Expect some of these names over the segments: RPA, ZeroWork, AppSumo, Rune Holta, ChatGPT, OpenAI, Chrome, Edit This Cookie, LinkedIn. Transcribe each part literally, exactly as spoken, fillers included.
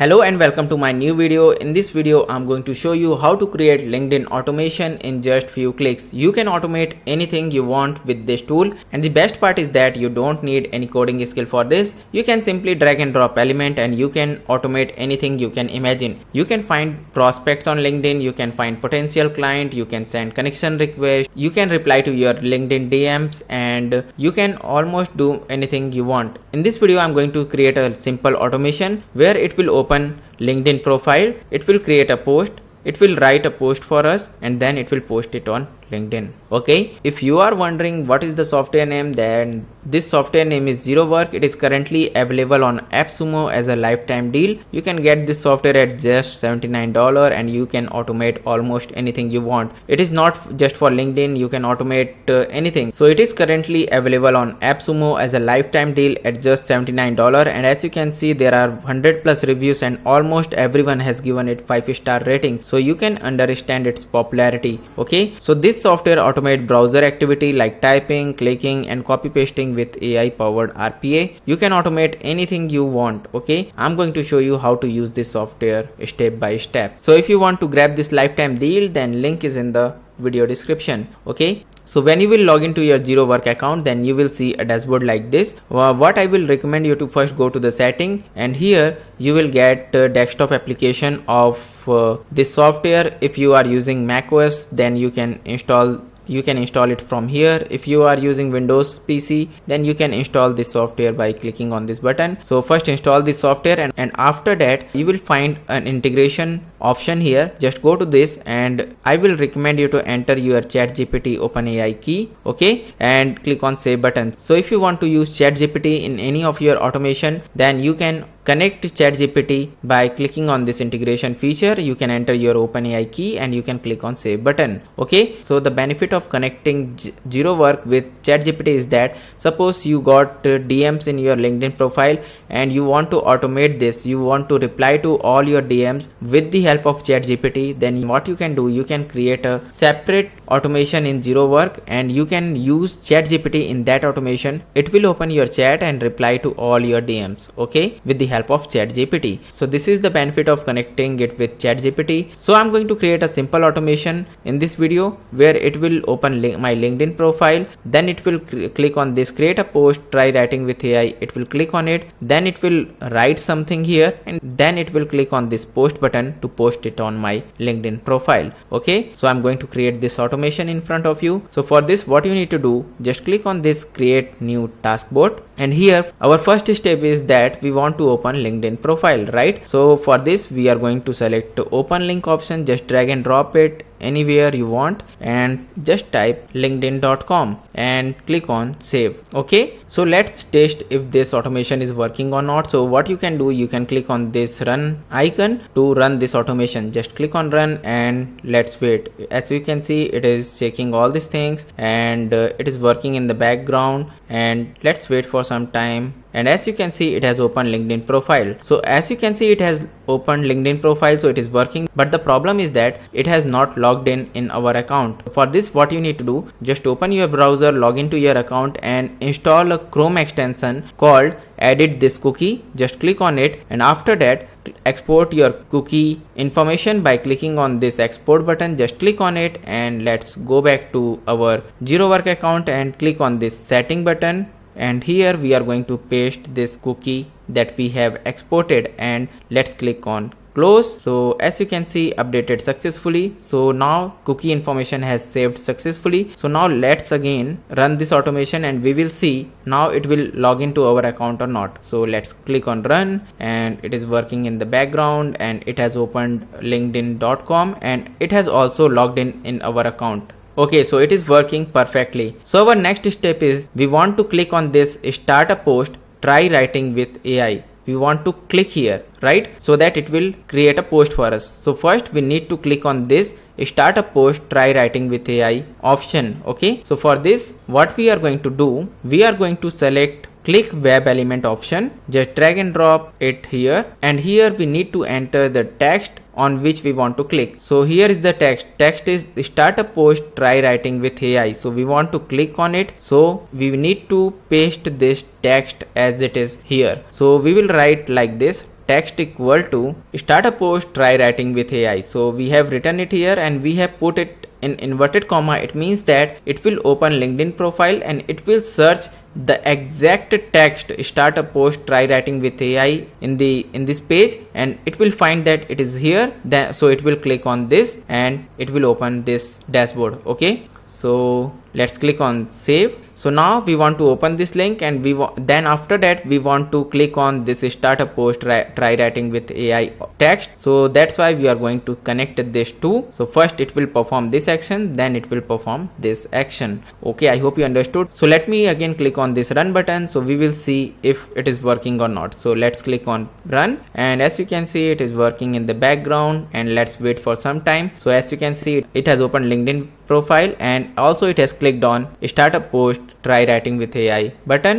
Hello and welcome to my new video. In this video, I'm going to show you how to create LinkedIn automation in just few clicks. You can automate anything you want with this tool. And the best part is that you don't need any coding skill for this. You can simply drag and drop element and you can automate anything you can imagine. You can find prospects on LinkedIn. You can find potential client. You can send connection requests. You can reply to your LinkedIn D Ms and you can almost do anything you want. In this video, I'm going to create a simple automation where it will open Open LinkedIn profile, it will create a post, it will write a post for us and then it will post it on LinkedIn. Okay, if you are wondering what is the software name, then this software name is ZeroWork. It is currently available on AppSumo as a lifetime deal. You can get this software at just seventy-nine dollars and you can automate almost anything you want. It is not just for LinkedIn, you can automate uh, anything. So it is currently available on AppSumo as a lifetime deal at just seventy-nine dollars, and as you can see there are one hundred plus reviews and almost everyone has given it five star ratings. So you can understand its popularity. Okay, so this software automate browser activity like typing, clicking and copy pasting with A I powered R P A. You can automate anything you want. Okay, I'm going to show you how to use this software step by step. So if you want to grab this lifetime deal, then link is in the video description. Okay, so when you will log into your ZeroWork account, then you will see a dashboard like this. Uh, what I will recommend you to first go to the setting, and here you will get uh, desktop application of uh, this software. If you are using macOS, then you can install you can install it from here. If you are using Windows P C, then you can install this software by clicking on this button. So first install this software, and, and after that you will find an integration option here. Just go to this and I will recommend you to enter your ChatGPT OpenAI key, okay, and click on save button. So if you want to use ChatGPT in any of your automation, then you can connect ChatGPT by clicking on this integration feature. You can enter your OpenAI key and you can click on save button. Okay, so the benefit of connecting ZeroWork with ChatGPT is that suppose you got uh, D Ms in your LinkedIn profile and you want to automate this, you want to reply to all your D Ms with the help of ChatGPT, then what you can do, you can create a separate automation in ZeroWork and you can use ChatGPT in that automation. It will open your chat and reply to all your D Ms, okay, with the help of ChatGPT. So this is the benefit of connecting it with ChatGPT. So I'm going to create a simple automation in this video where it will open link my LinkedIn profile, then it will click on this create a post, try writing with A I. It will click on it, then it will write something here, and then it will click on this post button to post it on my LinkedIn profile. Okay, so I'm going to create this automation in front of you. So for this, what you need to do, just click on this create new taskboard, and here our first step is that we want to open Open LinkedIn profile, right? So for this we are going to select the open link option, just drag and drop it anywhere you want and just type linkedin dot com and click on save. Okay, so let's test if this automation is working or not. So what you can do, you can click on this run icon to run this automation. Just click on run and let's wait. As you can see, it is checking all these things and uh, it is working in the background, and let's wait for some time. And as you can see, it has opened LinkedIn profile. So as you can see, it has opened LinkedIn profile, so it is working, but the problem is that it has not logged in in our account. For this, what you need to do, just open your browser, log into your account and install a Chrome extension called Edit This Cookie. Just click on it, and after that export your cookie information by clicking on this export button. Just click on it, and let's go back to our ZeroWork account and click on this setting button, and here we are going to paste this cookie that we have exported, and let's click on close. So as you can see, updated successfully. So now cookie information has saved successfully. So now let's again run this automation and we will see now it will log into our account or not. So let's click on run, and it is working in the background, and it has opened linkedin dot com and it has also logged in in our account. Okay, so it is working perfectly. So our next step is we want to click on this start a post, try writing with A I. We want to click here, right? So that it will create a post for us. So first we need to click on this start a post, try writing with A I option. Okay, so for this, what we are going to do, we are going to select click web element option, just drag and drop it here, and here we need to enter the text on which we want to click. So here is the text. Text is start a post, try writing with A I. So we want to click on it. So we need to paste this text as it is here. So we will write like this, text equal to start a post, try writing with A I. So we have written it here and we have put it in inverted comma. It means that it will open LinkedIn profile and it will search the exact text start a post try writing with A I in the in this page, and it will find that it is here. Then so it will click on this and it will open this dashboard. Okay, so let's click on save. So now we want to open this link and we then after that we want to click on this start a post try, try writing with A I text. So that's why we are going to connect this to. So first it will perform this action, then it will perform this action. Okay, I hope you understood. So let me again click on this run button. So we will see if it is working or not. So let's click on run, and as you can see it is working in the background, and let's wait for some time. So as you can see it has opened LinkedIn profile and also it has clicked on start a post try writing with A I button.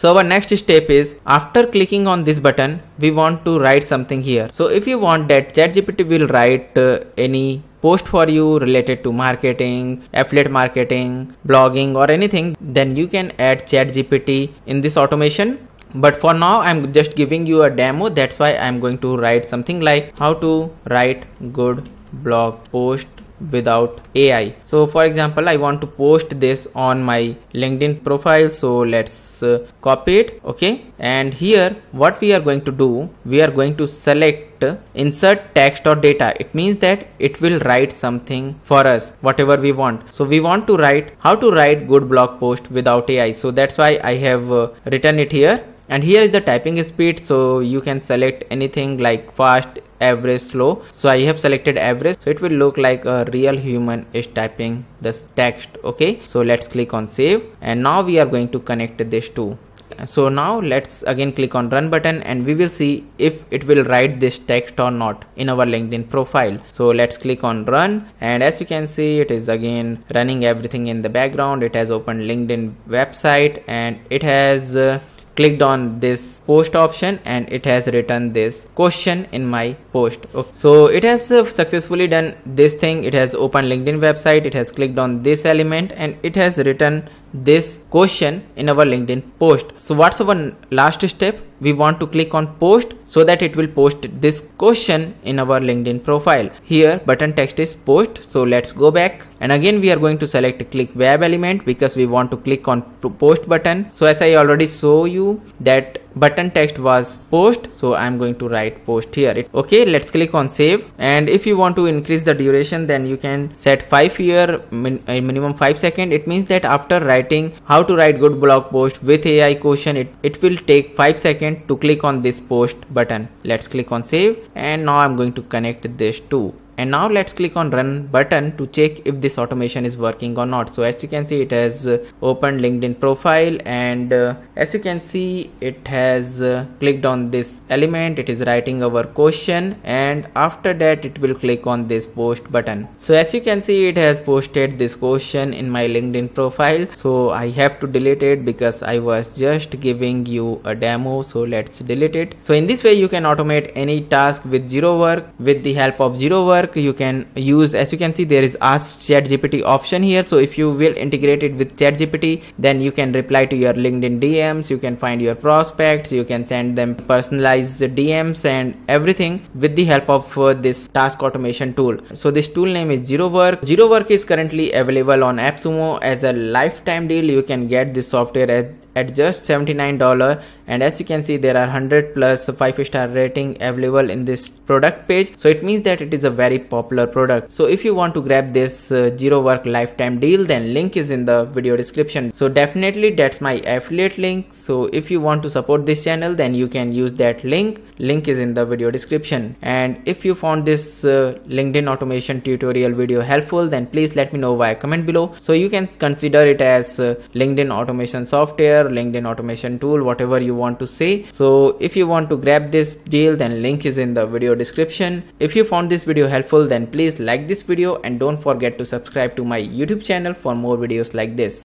So our next step is, after clicking on this button, we want to write something here. So if you want that ChatGPT will write uh, any post for you related to marketing, affiliate marketing, blogging or anything, then you can add ChatGPT in this automation. But for now I'm just giving you a demo, that's why I'm going to write something like how to write good blog post without A I. So for example, I want to post this on my LinkedIn profile. So let's uh, copy it. Okay, and here what we are going to do, we are going to select uh, insert text or data. It means that it will write something for us, whatever we want. So we want to write how to write good blog post without A I. So that's why I have uh, written it here, and here is the typing speed. So you can select anything like fast, average, slow. So I have selected average, so it will look like a real human is typing this text. Okay, so let's click on save, and now we are going to connect this to. So now let's again click on run button and we will see if it will write this text or not in our LinkedIn profile. So let's click on run, and as you can see it is again running everything in the background. It has opened LinkedIn website and it has uh, clicked on this post option and it has written this question in my post. Okay. So it has uh, successfully done this thing. It has opened LinkedIn website, it has clicked on this element and it has written this question in our LinkedIn post. So what's our last step? We want to click on post so that it will post this question in our LinkedIn profile. Here button text is post. So let's go back, and again we are going to select click web element because we want to click on post button. So as I already show you that button text was post, so I'm going to write post here. It, okay, let's click on save, and if you want to increase the duration then you can set five here, min, uh, minimum five seconds. It means that after writing how to write good blog post with A I question, it, it will take five seconds to click on this post button. Let's click on save, and now I'm going to connect this to. And now let's click on run button to check if this automation is working or not. So as you can see it has uh, opened LinkedIn profile, and uh, as you can see it has uh, clicked on this element. It is writing our question, and after that it will click on this post button. So as you can see it has posted this question in my LinkedIn profile. So I have to delete it because I was just giving you a demo. So let's delete it. So in this way you can automate any task with ZeroWork. With the help of ZeroWork you can use, as you can see there is ask ChatGPT option here. So if you will integrate it with ChatGPT, then you can reply to your LinkedIn D Ms, you can find your prospects, you can send them personalized D Ms and everything with the help of uh, this task automation tool. So this tool name is ZeroWork. ZeroWork is currently available on AppSumo as a lifetime deal. You can get this software at at just seventy-nine dollars, and as you can see there are one hundred plus five star rating available in this product page. So it means that it is a very popular product. So if you want to grab this uh, ZeroWork lifetime deal, then link is in the video description. So definitely that's my affiliate link. So if you want to support this channel, then you can use that link. Link is in the video description. And if you found this uh, LinkedIn automation tutorial video helpful, then please let me know via comment below. So you can consider it as uh, LinkedIn automation software, LinkedIn automation tool, whatever you want to say. So if you want to grab this deal, then link is in the video description. If you found this video helpful, then please like this video and don't forget to subscribe to my YouTube channel for more videos like this.